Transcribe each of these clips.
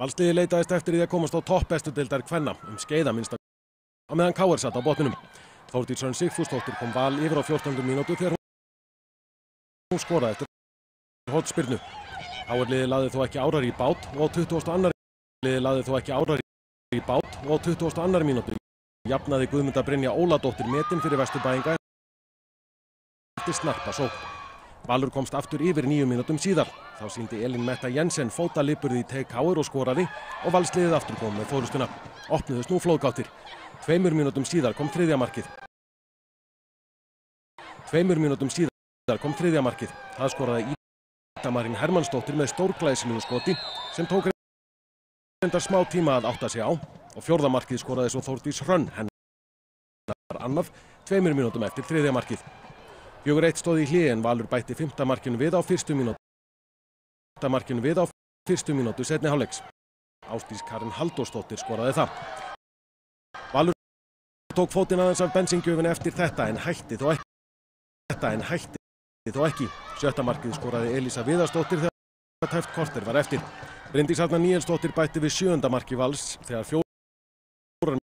Valsliði leitaðist eftir því að komast á topp bestu deildar kvenna skeiða minnsta á meðan KR sat á botninum. Þórdís Rönn Sigfúrstóttir kom Val yfir á 14. mínútu þegar hún skoraði eftir hornspyrnu. KR-liðið lagði þó ekki árar í bát og 22. Mínútu jafnaði Guðmunda Brynja Óladóttir metin fyrir Vesturbæinga eftir snarpa sókn. Valur komst aftur yfir 9 mínútum síðar. Þá sýndi Elin Metta Jensen fótalipurði í TKR og skoraði og Valsliðið aftur kom með fórustuna. Opnuðust nú flóðgáttir. 2 mínútum síðar kom þriðja markið. Það skoraði Ytta Marín Hermannsdóttir með stórglæsilegu skoti sem tók reyndar smá tíma að átta sig á og fjórða markið skoraði svo Þórdís Rönn hennar annað 2 mínútum eftir þriðja markið. 4-1 stóð í hléi en Valur bætti 5. markinu við á 1. mínútu. Seinni hálfleiks. Ástdís Karin Halldorsdóttir skoraði það. Valur tók fótinn aðeins af bensíngjöfinni eftir þetta en hætti þó ekki. 7. markið skoraði Elísa Viðarstöðir þegar tæpt korter var eftir. Bryndís Hafnaníensdóttir bætti við 7. marki Vals þegar 4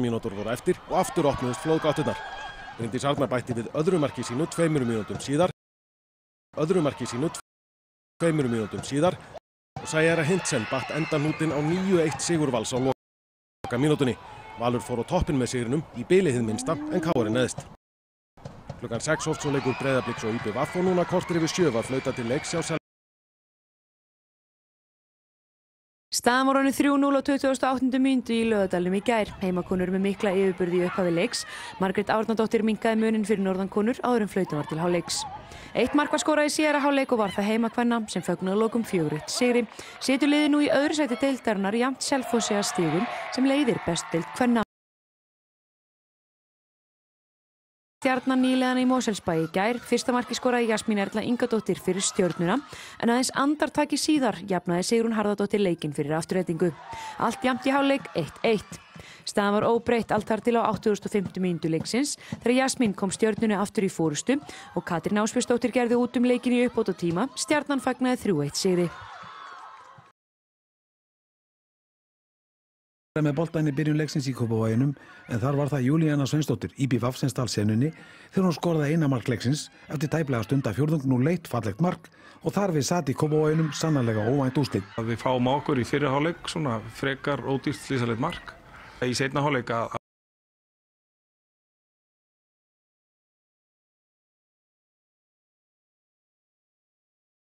mínútur voru eftir og aftur opnuðust flóðgátturnar. Bryndís Hafna bætti við öðru marki sínu 2 mínútum síðar og Sæjara Hintsen batt endahnútinn á 9-1 sigur Vals á loka mínútunni. Valur fór á toppinn með sigrinum í bili hið minnsta en KR neðst. Klukkan 6 hófst svo leikur Breidablíks og ÍBV og núna korter yfir 7 var flautað til leiks hjá Selfossi. Staðan var orðin 3-0 á 28. mínútu í Laugardalnum í gær. Heimakonur með mikla yfirburði í upphafi leiks. Margrét Árnadóttir minnkaði muninn fyrir norðankonur áður en flautað var til hálfleiks. 1 mark var skorað í síðari hálfleik og var það heimakvenna sem fögnuðu lokum 4-1 sigri. Situr liðið nú í öðru sæti deildarinnar jafnt Selfossi að stigum sem leiðir best deild kvenna. Stjarnan nýliðana í Mosfellsbæ í gær. Fyrsta marki skoraði Jasmin Erla Ingadóttir fyrir Stjörnuna en aðeins andartaki síðar jafnaði Sigrun Harðadóttir leikinn fyrir afturreitingu. Allt jafnt í hálfleik 1-1. Staðan var óbreytt allt þar til á 85. mínútu leiksins þegar Jasmin kom Stjörnunni aftur í forystu og Katrín Ásbjörnsdóttir gerði út leikinn í uppbótartíma. Stjarnan fagnaði 3-1 sigri. Með boltann í byrjun leiksins í Kópavoginum en þar var það Juliana Sveinsdóttir ÍBV sem stal senunni þegar hún skoraði eina mark leiksins eftir tæplega stund af fjórðung. Nú leitt fallegt mark og þar við sat í Kópavoginum sannarlega óvænt úrslit. Við fáum á okkur í fyrri hálfleik svona frekar ódýrt slísalegt mark. Í seinna hálfleik að